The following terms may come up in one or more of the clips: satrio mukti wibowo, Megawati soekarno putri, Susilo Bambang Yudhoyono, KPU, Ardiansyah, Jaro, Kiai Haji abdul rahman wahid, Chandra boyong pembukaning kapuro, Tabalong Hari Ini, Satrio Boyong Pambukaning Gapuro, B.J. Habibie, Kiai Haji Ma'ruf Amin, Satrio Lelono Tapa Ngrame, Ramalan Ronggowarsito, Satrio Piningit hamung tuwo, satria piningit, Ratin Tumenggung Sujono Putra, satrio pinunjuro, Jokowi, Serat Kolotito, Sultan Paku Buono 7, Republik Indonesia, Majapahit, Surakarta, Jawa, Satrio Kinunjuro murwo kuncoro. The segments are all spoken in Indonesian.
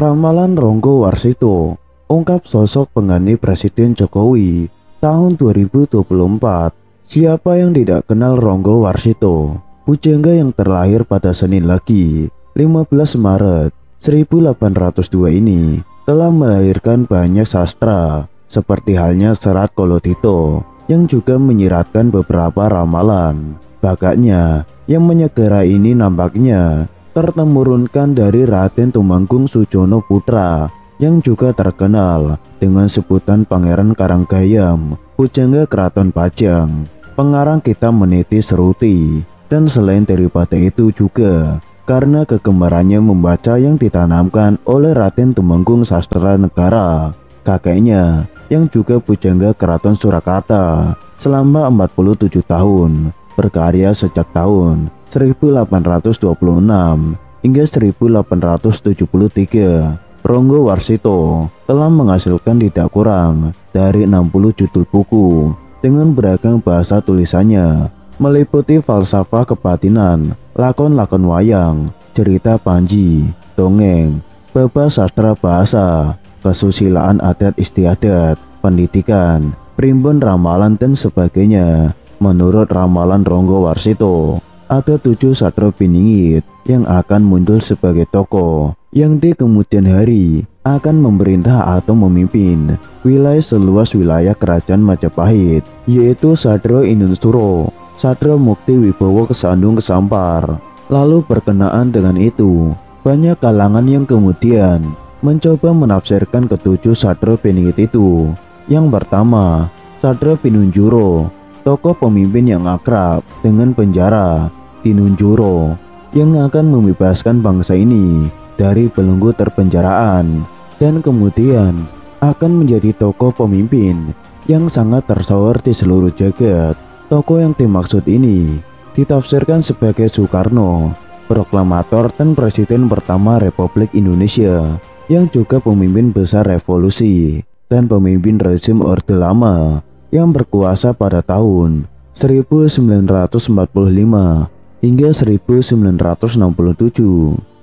Ramalan Ronggowarsito ungkap sosok pengganti Presiden Jokowi tahun 2024. Siapa yang tidak kenal Ronggowarsito, pujangga yang terlahir pada Senin lagi 15 Maret 1802 ini telah melahirkan banyak sastra seperti halnya Serat Kolotito yang juga menyiratkan beberapa ramalan. Bakatnya yang menyegera ini nampaknya tertemurunkan dari Ratin Tumenggung Sujono Putra yang juga terkenal dengan sebutan Pangeran Karanggayam, pujangga Keraton Pajang, pengarang Kita Meniti Seruti. Dan selain daripada itu juga karena kegemarannya membaca yang ditanamkan oleh Ratin Tumenggung Sastra Negara, kakeknya yang juga pujangga Keraton Surakarta, selama 47 tahun berkarya sejak tahun 1826 hingga 1873, Ronggowarsito telah menghasilkan tidak kurang dari 60 judul buku dengan beragam bahasa tulisannya, meliputi falsafah kebatinan, lakon-lakon wayang, cerita panji, dongeng, baba sastra bahasa, kesusilaan adat istiadat, pendidikan, primbon ramalan dan sebagainya. Menurut Ramalan Ronggowarsito, ada 7 satrio piningit yang akan muncul sebagai tokoh yang di kemudian hari akan memerintah atau memimpin wilayah seluas wilayah kerajaan Majapahit, yaitu Satrio Indonsuro, Satrio Mukti Wibowo Kesandung Kesampar. Lalu berkenaan dengan itu, banyak kalangan yang kemudian mencoba menafsirkan ketujuh satrio piningit itu. Yang pertama, Satrio Pinunjuro, tokoh pemimpin yang akrab dengan penjara. Tinunjuro yang akan membebaskan bangsa ini dari belenggu terpenjaraan dan kemudian akan menjadi tokoh pemimpin yang sangat tersohor di seluruh jagat. Tokoh yang dimaksud ini ditafsirkan sebagai Soekarno, proklamator dan presiden pertama Republik Indonesia yang juga pemimpin besar revolusi dan pemimpin rezim Orde Lama yang berkuasa pada tahun 1945 hingga 1967.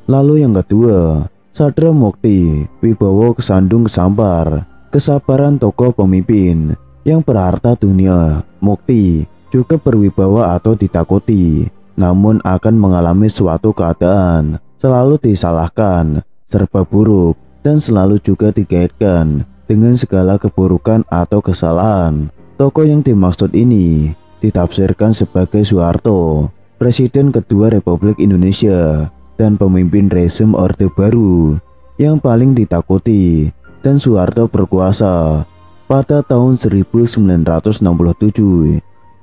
Lalu yang kedua, Satrio Mukti Wibowo Kesandung Kesampar, kesabaran tokoh pemimpin yang berharta dunia. Mukti juga berwibawa atau ditakuti, namun akan mengalami suatu keadaan selalu disalahkan, serba buruk, dan selalu juga dikaitkan dengan segala keburukan atau kesalahan. Tokoh yang dimaksud ini ditafsirkan sebagai Soeharto, Presiden kedua Republik Indonesia dan pemimpin rezim Orde Baru yang paling ditakuti, dan Soeharto berkuasa pada tahun 1967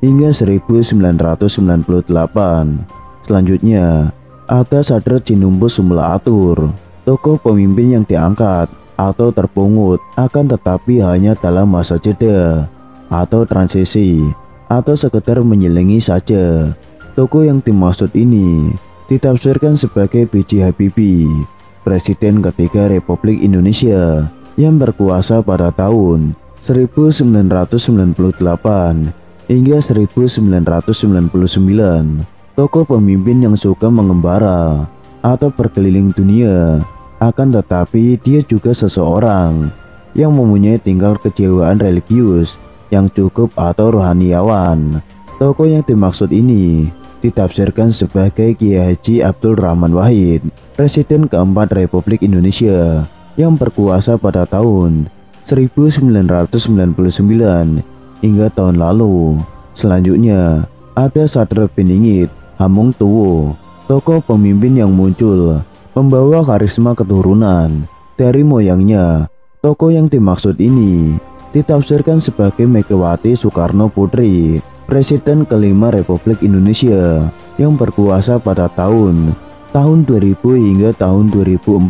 hingga 1998. Selanjutnya ada Satrio Jinumput Sumela Atur, tokoh pemimpin yang diangkat atau terpungut akan tetapi hanya dalam masa jeda atau transisi atau sekedar menyelingi saja. Tokoh yang dimaksud ini ditafsirkan sebagai B.J. Habibie, Presiden ketiga Republik Indonesia yang berkuasa pada tahun 1998 hingga 1999. Tokoh pemimpin yang suka mengembara atau berkeliling dunia, akan tetapi dia juga seseorang yang mempunyai tingkat kejiwaan religius yang cukup atau rohaniawan. Tokoh yang dimaksud ini ditafsirkan sebagai Kiai Haji Abdul Rahman Wahid, Presiden keempat Republik Indonesia yang berkuasa pada tahun 1999 hingga tahun lalu. Selanjutnya ada Satrio Piningit Hamung Tuwo, tokoh pemimpin yang muncul membawa karisma keturunan dari moyangnya. Tokoh yang dimaksud ini ditafsirkan sebagai Megawati Soekarno Putri, Presiden kelima Republik Indonesia yang berkuasa pada tahun 2000 hingga tahun 2004.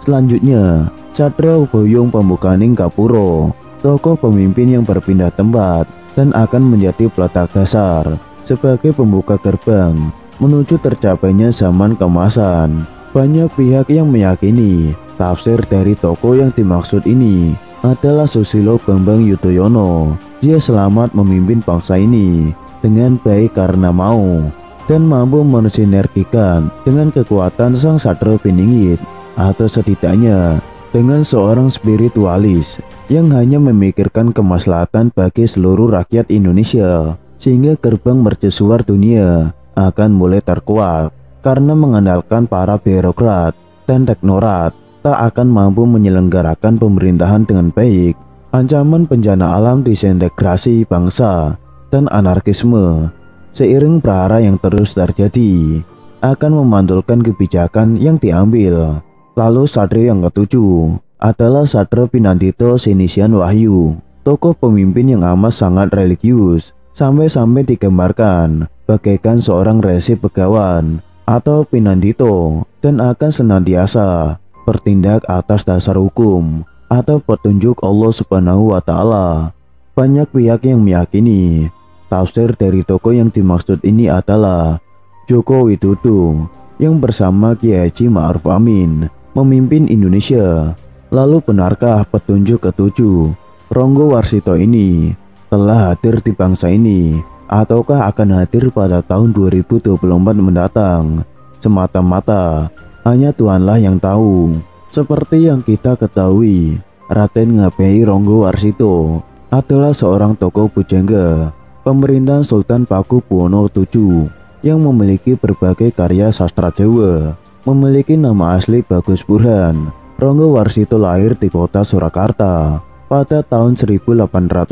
Selanjutnya, Chandra Boyong Pembukaning Kapuro, tokoh pemimpin yang berpindah tempat dan akan menjadi peletak dasar sebagai pembuka gerbang menuju tercapainya zaman kemasan. Banyak pihak yang meyakini tafsir dari tokoh yang dimaksud ini adalah Susilo Bambang Yudhoyono. Dia selamat memimpin bangsa ini dengan baik karena mau dan mampu mensinergikan dengan kekuatan sang Satrio Piningit atau setidaknya dengan seorang spiritualis yang hanya memikirkan kemaslahatan bagi seluruh rakyat Indonesia, sehingga gerbang mercusuar dunia akan mulai terkuak karena mengandalkan para birokrat dan teknokrat tak akan mampu menyelenggarakan pemerintahan dengan baik. Ancaman bencana alam, disintegrasi bangsa, dan anarkisme seiring prahara yang terus terjadi akan memantulkan kebijakan yang diambil. Lalu satrio yang ketujuh adalah Satrio Pinandito Sinisian Wahyu, tokoh pemimpin yang amat sangat religius, sampai-sampai digambarkan bagaikan seorang resi begawan atau Pinandito, dan akan senantiasa bertindak atas dasar hukum atau petunjuk Allah Subhanahu wa Ta'ala. Banyak pihak yang meyakini tafsir dari tokoh yang dimaksud ini adalah Joko Widodo yang bersama Kiai Haji Ma'ruf Amin memimpin Indonesia. Lalu benarkah petunjuk ketujuh Ronggowarsito ini telah hadir di bangsa ini, ataukah akan hadir pada tahun 2024 mendatang? Semata-mata hanya Tuhanlah yang tahu. Seperti yang kita ketahui, Raden Ngabei Ronggowarsito adalah seorang tokoh pujangga pemerintahan Sultan Paku Buono 7 yang memiliki berbagai karya sastra Jawa. Memiliki nama asli Bagus Burhan, Ronggowarsito lahir di kota Surakarta pada tahun 1802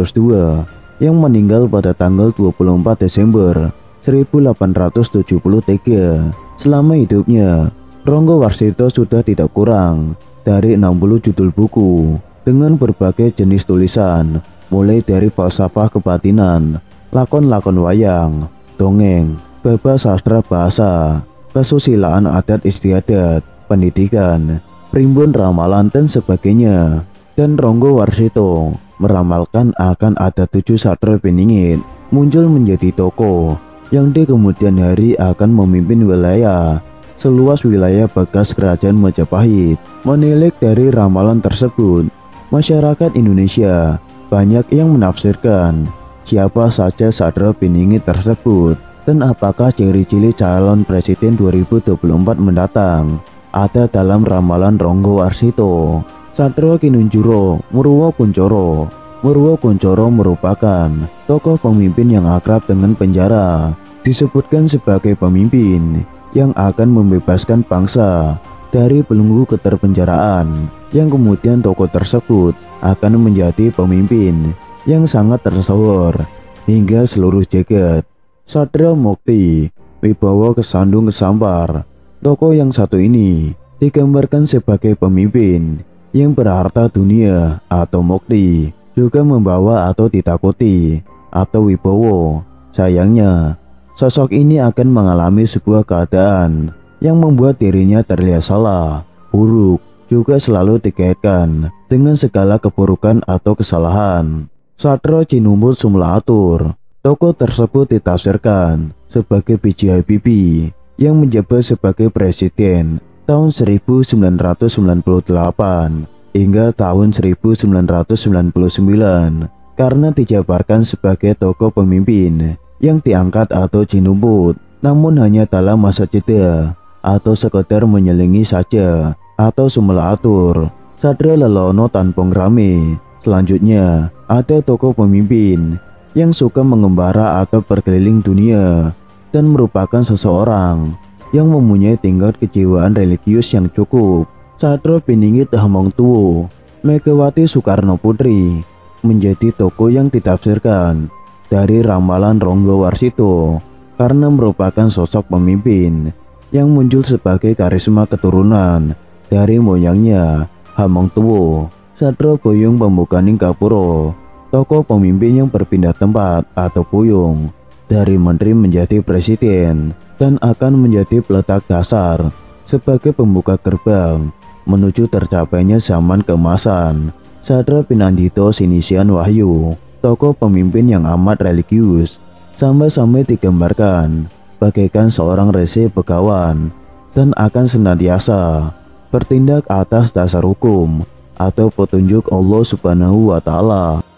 yang meninggal pada tanggal 24 Desember 1873. Selama hidupnya, Ronggowarsito sudah tidak kurang dari 60 judul buku dengan berbagai jenis tulisan, mulai dari falsafah kebatinan, lakon-lakon wayang, dongeng, baba sastra bahasa, kesusilaan adat istiadat, pendidikan, primbon ramalan, dan sebagainya. Dan Ronggowarsito meramalkan akan ada 7 Satrio Piningit muncul menjadi tokoh yang di kemudian hari akan memimpin wilayah seluas wilayah bagas kerajaan Majapahit. Menilik dari ramalan tersebut, masyarakat Indonesia banyak yang menafsirkan siapa saja Satrio Piningit tersebut, dan apakah ciri-ciri calon presiden 2024 mendatang ada dalam ramalan Ronggowarsito. Satrio Kinunjuro Murwo Kuncoro. Murwo Kuncoro merupakan tokoh pemimpin yang akrab dengan penjara, disebutkan sebagai pemimpin yang akan membebaskan bangsa dari belenggu keterpenjaraan, yang kemudian tokoh tersebut akan menjadi pemimpin yang sangat tersohor hingga seluruh jagat. Satrio Mukti Wibowo kesandung kesampar. Tokoh yang satu ini digambarkan sebagai pemimpin yang berharta dunia atau mukti, juga membawa atau ditakuti atau wibowo. Sayangnya, sosok ini akan mengalami sebuah keadaan yang membuat dirinya terlihat salah, buruk, juga selalu dikaitkan dengan segala keburukan atau kesalahan. Satrio Jinumput Sumela Atur. Tokoh tersebut ditafsirkan sebagai B.J. Habibie yang menjabat sebagai presiden tahun 1998 hingga tahun 1999, karena dijabarkan sebagai tokoh pemimpin yang diangkat atau jinumput, namun hanya dalam masa jeda atau sekedar menyelingi saja atau Sumela Atur. Satrio Lelono Tapa Ngrame. Selanjutnya ada tokoh pemimpin yang suka mengembara atau berkeliling dunia, dan merupakan seseorang yang mempunyai tingkat kejiwaan religius yang cukup. Satrio Piningit Hamung Tuwo. Megawati Soekarno Putri menjadi tokoh yang ditafsirkan dari ramalan Ronggowarsito karena merupakan sosok pemimpin yang muncul sebagai karisma keturunan dari moyangnya Hamung Tuwo. Satrio Boyong Pambukaning Gapuro. Tokoh pemimpin yang berpindah tempat atau boyong dari menteri menjadi presiden, dan akan menjadi peletak dasar sebagai pembuka gerbang menuju tercapainya zaman keemasan. Satrio Pinandito Sinisian Wahyu. Tokoh pemimpin yang amat religius, sampai-sampai digambarkan bagaikan seorang resi begawan, dan akan senantiasa bertindak atas dasar hukum atau petunjuk Allah Subhanahu wa Ta'ala.